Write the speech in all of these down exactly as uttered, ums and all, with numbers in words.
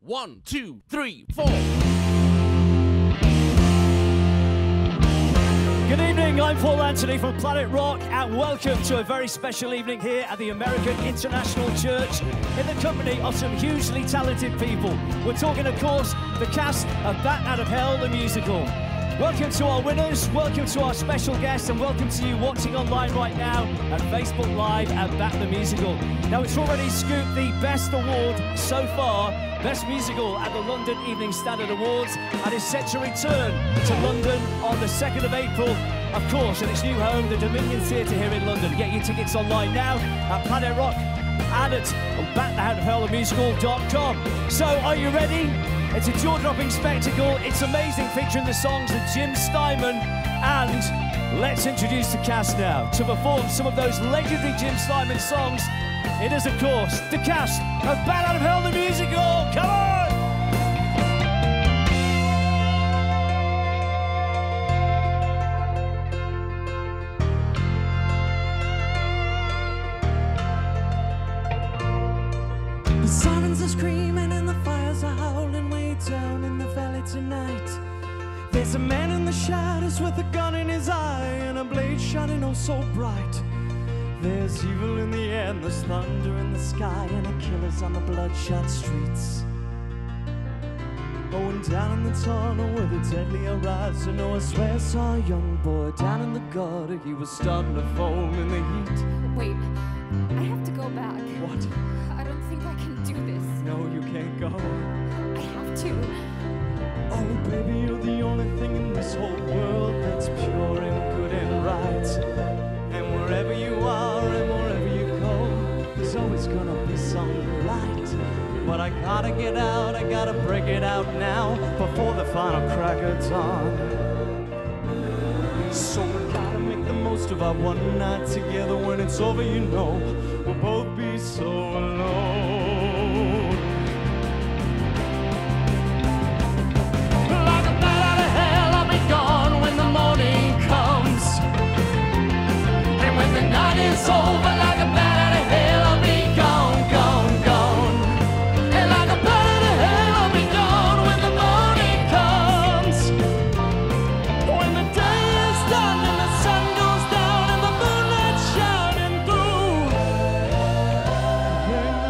One, two, three, four. Good evening, I'm Paul Anthony from Planet Rock, and welcome to a very special evening here at the American International Church in the company of some hugely talented people. We're talking, of course, the cast of Bat Out of Hell, the musical. Welcome to our winners, welcome to our special guests, and welcome to you watching online right now at Facebook Live at Bat The Musical. Now, it's already scooped the best award so far, Best Musical at the London Evening Standard Awards, and is set to return to London on the second of April, of course, at its new home, the Dominion Theatre here in London. Get your tickets online now at Planet Rock and at Bat The Musical dot com. So, are you ready? It's a jaw-dropping spectacle, it's amazing, featuring the songs of Jim Steinman, and let's introduce the cast now. To perform some of those legendary Jim Steinman songs, it is, of course, the cast of Bat Out of Hell the Musical! Come on! There's a man in the shadows with a gun in his eye and a blade shining oh so bright. There's evil in the air, there's thunder in the sky, and the killers on the bloodshot streets. Oh, and down in the tunnel where the deadly horizon, no, I swear I saw a young boy down in the gutter. He was starting to foam in the heat. Wait, I have to go back. What? I don't think I can do this. No, you can't go. I have to. Oh, baby, you're the only thing in this whole world that's pure and good and right. And wherever you are and wherever you go, there's always gonna be some light. But I gotta get out, I gotta break it out now, before the final crack of dawn. So we gotta make the most of our one night together. When it's over, you know, we'll both be so alone. It's over like a bat out of hell, I'll be gone, gone, gone. And like a bat out of hell, I'll be gone when the morning comes. When the day is done and the sun goes down and the moonlight's shining through. Then like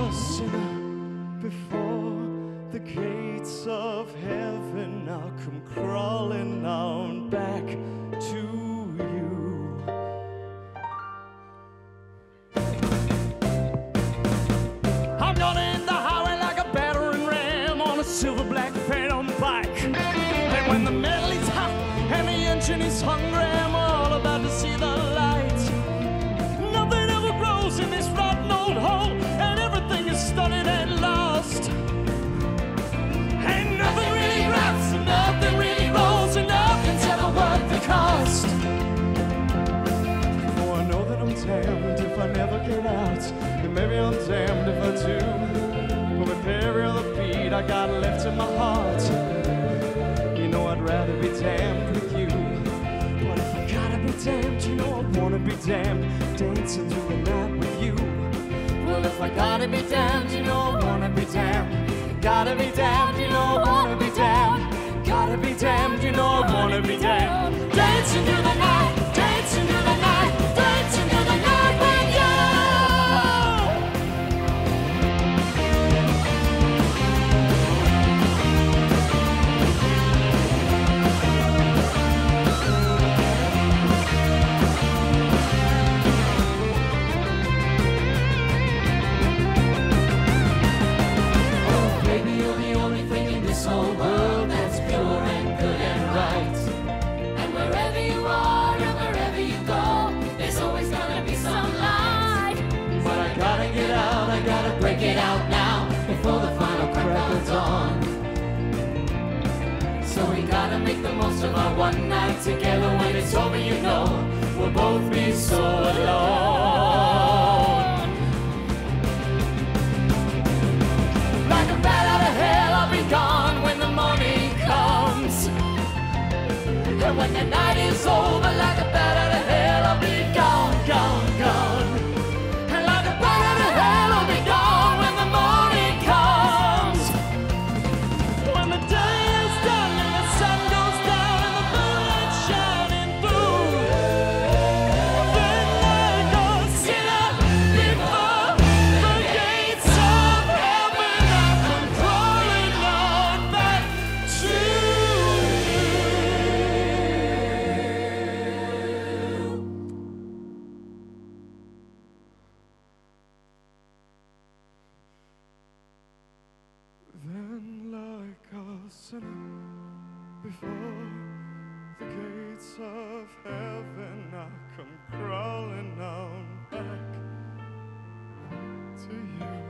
a sinner before the gates of heaven, I'll come crawling on back to you. Silver black phantom bike, and when the metal is hot and the engine is hungry, I'm all about to see the light. Nothing ever grows in this rotten old hole, and everything is studied and lost. And nothing really wraps, and nothing really rolls, and nothing's ever worth the cost. Oh, I know that I'm damned if I never get out, and maybe I'm damned if I do. But with every other beat I got left in my heart, you know I'd rather be damned with you. But if I gotta be damned, you know I wanna be damned, dancing through the night with you. Well, if I gotta be damned, you know I wanna be damned. Gotta be damned, you know I wanna be damned. Gotta be damned, you know I wanna be damned. Dancing through the night, dancing through the night, dancing through the night with you. Get out now before the final crack of dawn. So we gotta make the most of our one night together. When it's over, you know we'll both be so alone. Like a bat out of hell, I'll be gone when the morning comes. And when the night is over, like a bat out of hell, I'll be gone, gone, gone. And like a bat out of hell, I'll be gone. Morning comes. sinner before the gates of heaven. I'll come crawling on back to you.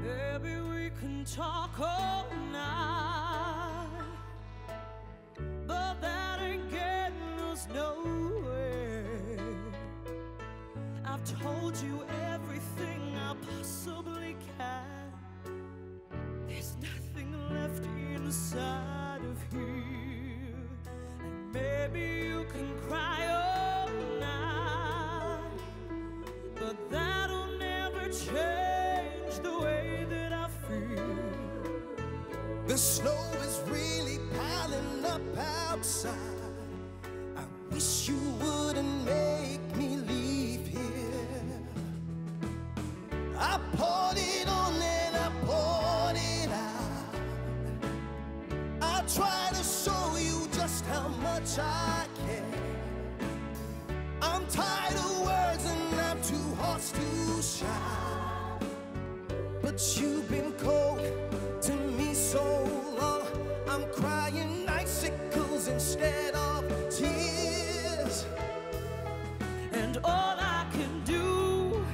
Maybe we can talk all night, but that ain't getting us nowhere. I've told you everything I possibly can. There's nothing left inside of you. And maybe you can cry all night, but that'll never change the way that I feel. The snow is really piling up outside. I wish you wouldn't make me leave here. I poured it on and I poured it out. I try to show you just how much I care. I'm tired of words and I'm too hoarse to shout. But you've been cold to me so long. I'm crying icicles instead of tears. And all I can do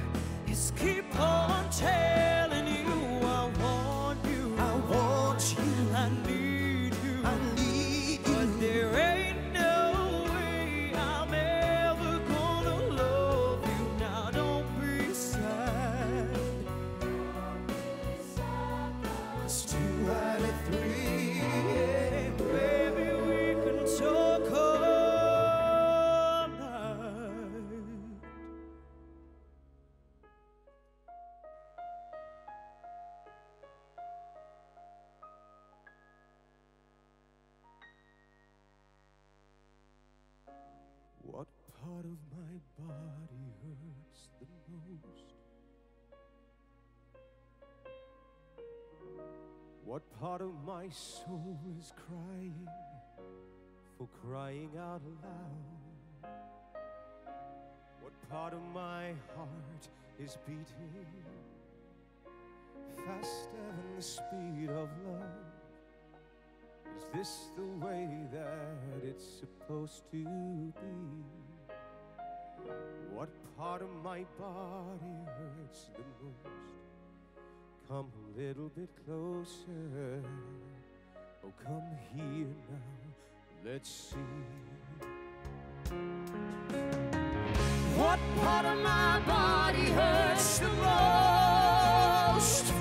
is keep on telling you I want you, I want you, I need you, I need you. What part of my body hurts the most? What part of my soul is crying for crying out loud? What part of my heart is beating faster than the speed of love? Is this the way that it's supposed to be? What part of my body hurts the most? Come a little bit closer. Oh, come here now, let's see. What part of my body hurts the most?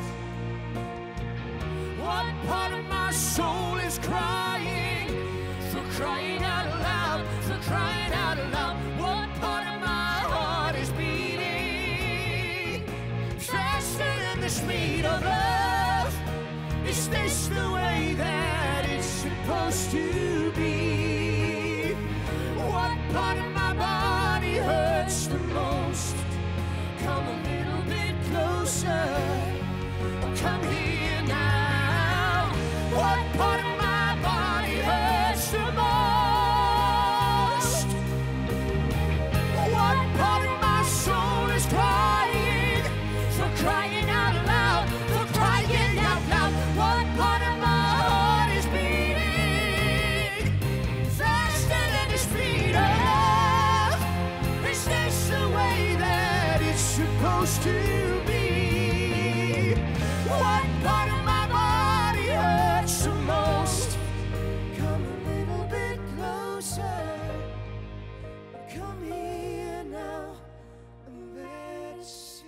What part of my soul is crying for crying out loud, for crying out loud? What part of my heart is beating faster than the speed of love? Is this the way that it's supposed to be? What part of my body hurts the most? Come a little bit closer. Oh, come here now. What part of my body hurts the most? What part of my soul is crying for crying out loud, for crying out loud? What part of my heart is beating faster than the speed of love? Is this the way that it's supposed to be? What part of my body hurts the most? Come a little bit closer. Come here now and let's see.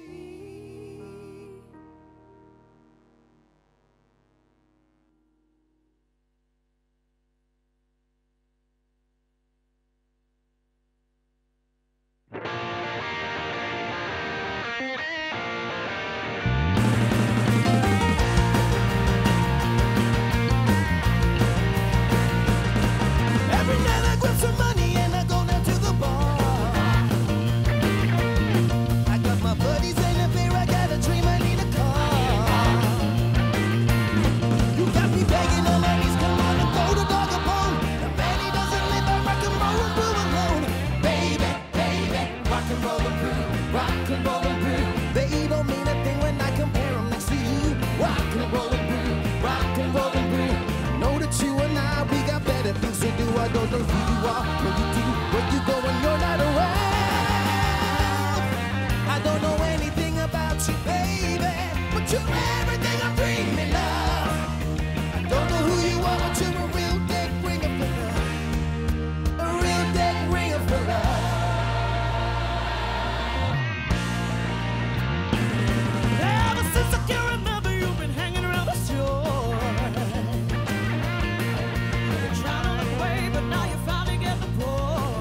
But now you finally get the point.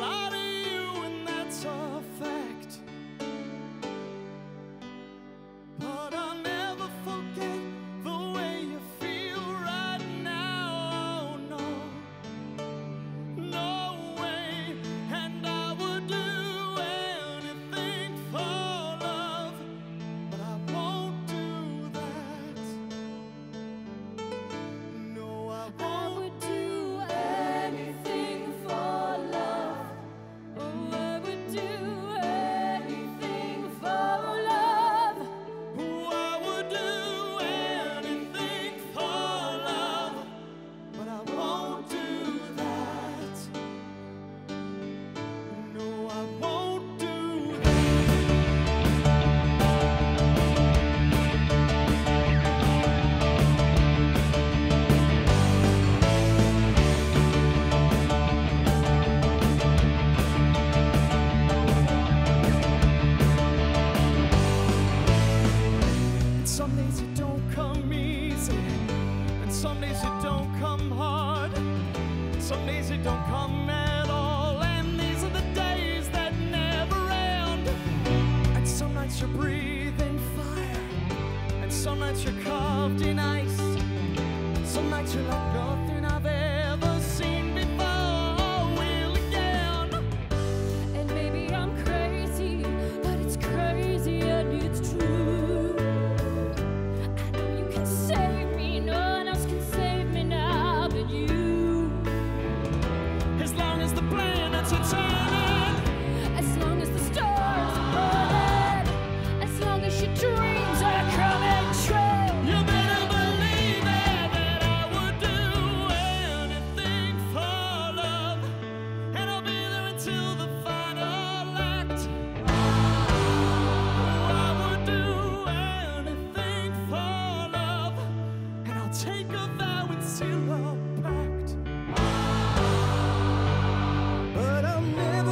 lie to you, and that's a fact. But I'll never forget the way you feel right now. Oh, no, no way. And I would do anything for love, but I won't do that. No, I won't. I would do anything. Some days it don't come at all, and these are the days that never end. And some nights you're breathing fire, and some nights you're carved in ice. Some nights you're like nothing I've ever seen before, or will again. And maybe I'm crazy, but it's crazy and it's true. I know you can save me, no one else can save me now but you. As long as the planets are turning, as long as the stars are burning, as long as your dreams are coming true, you better believe it, that I would do anything for love, and I'll be there until the final act. I would do anything for love, and I'll take a vow and seal our pact. But I'll never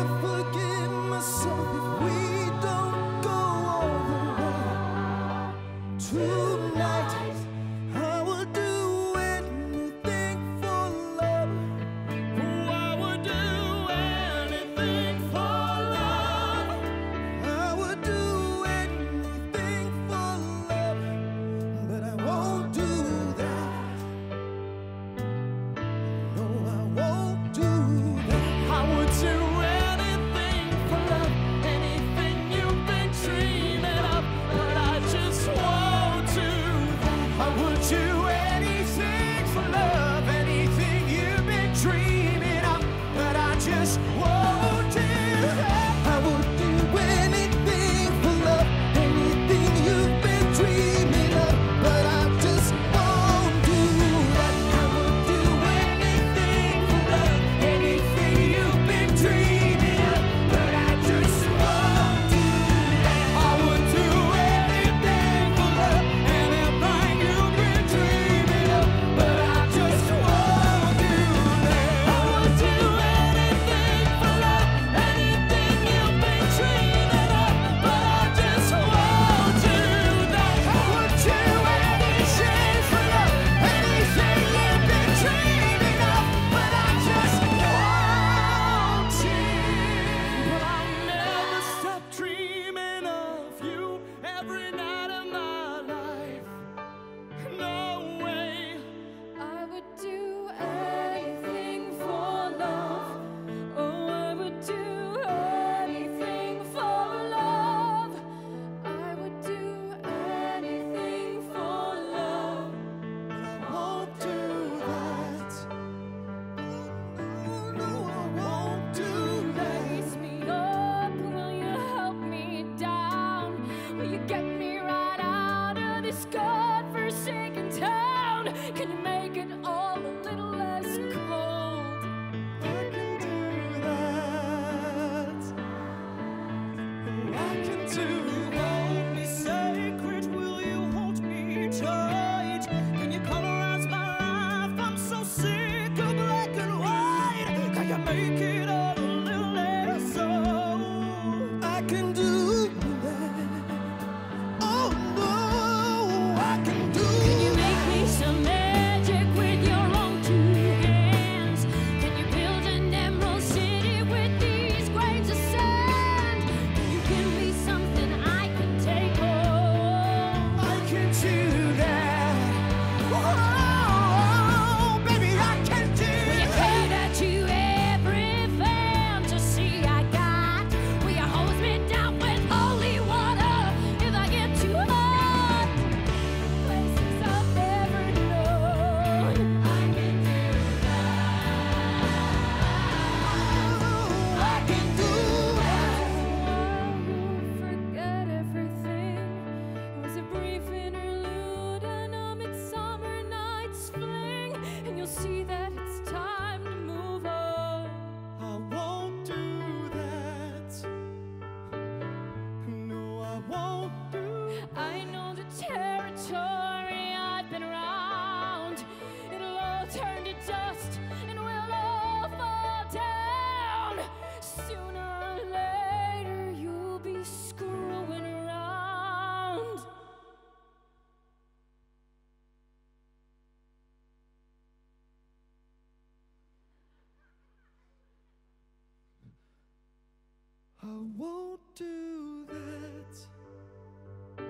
I won't do that.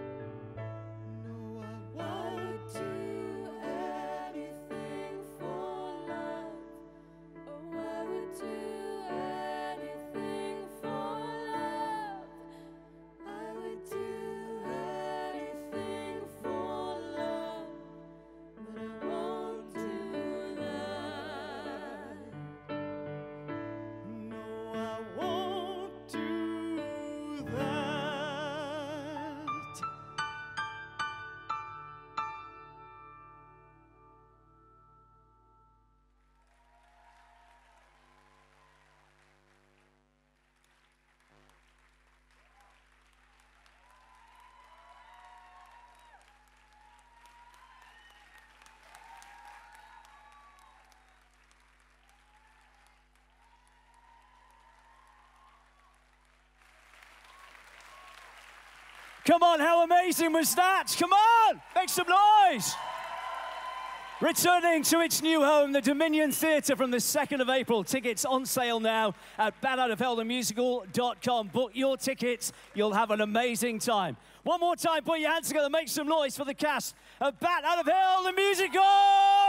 No, I won't do anything for love. Oh, I would do anything for love. I would do anything for love, but I won't do that. No, I won't. Come on, how amazing was that? Come on, make some noise. Returning to its new home, the Dominion Theatre, from the second of April. Tickets on sale now at bat out of hell the musical dot com. Book your tickets. You'll have an amazing time. One more time, put your hands together, make some noise for the cast of Bat Out of Hell, the Musical!